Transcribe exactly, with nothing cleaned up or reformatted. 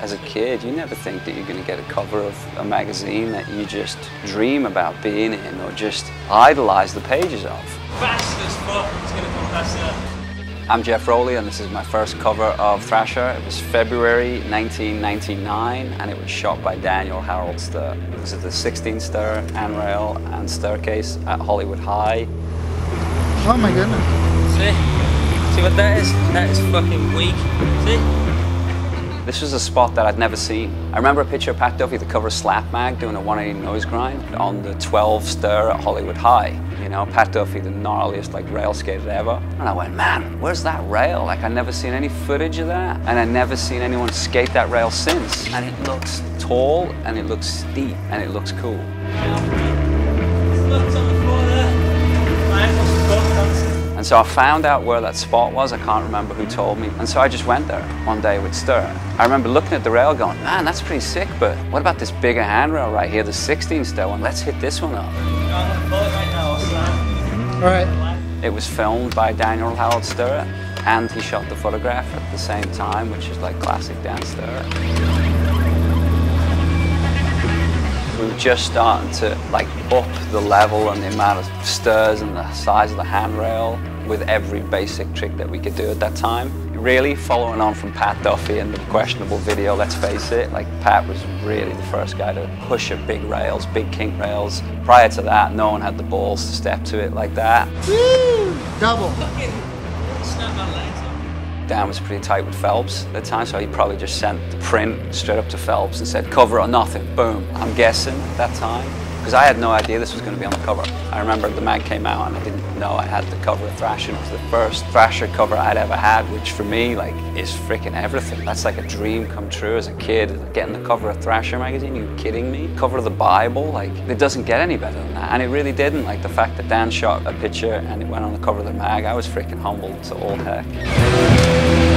as a kid, you never think that you're going to get a cover of a magazine that you just dream about being in or just idolize the pages of. Fast as fuck, it's going to come past that. I'm Geoff Rowley and this is my first cover of Thrasher. It was February nineteen ninety-nine and it was shot by Daniel Harold Sturt. It was at the sixteen stir, handrail and staircase at Hollywood High. Oh my goodness. See? See what that is? That is fucking weak. See? This was a spot that I'd never seen. I remember a picture of Pat Duffy, the cover of Slap Mag, doing a one eighty nose grind on the twelve stir at Hollywood High. You know, Pat Duffy, the gnarliest like rail skater ever. And I went, man, where's that rail? Like, I'd never seen any footage of that. And I'd never seen anyone skate that rail since. And it looks tall, and it looks steep, and it looks cool. And so I found out where that spot was. I can't remember who told me. And so I just went there one day with Sturt. I remember looking at the rail going, man, that's pretty sick, but what about this bigger handrail right here, the sixteen stir one? Let's hit this one up. All right. It was filmed by Daniel Harold Sturt, and he shot the photograph at the same time, which is like classic Dan Sturt. We were just starting to like up the level and the amount of stirs and the size of the handrail with every basic trick that we could do at that time. Really following on from Pat Duffy and the questionable video, let's face it, like Pat was really the first guy to push at big rails, big kink rails. Prior to that, no one had the balls to step to it like that. Woo! Double. Dan was pretty tight with Phelps at the time, so he probably just sent the print straight up to Phelps and said, cover or nothing, boom. I'm guessing at that time, because I had no idea this was going to be on the cover. I remember the mag came out and I didn't know I had the cover of Thrasher. It was the first Thrasher cover I'd ever had, which for me, like, is freaking everything. That's like a dream come true as a kid. Getting the cover of Thrasher magazine, are you kidding me? Cover of the Bible, like, it doesn't get any better than that. And it really didn't. Like, the fact that Dan shot a picture and it went on the cover of the mag, I was freaking humbled to all heck.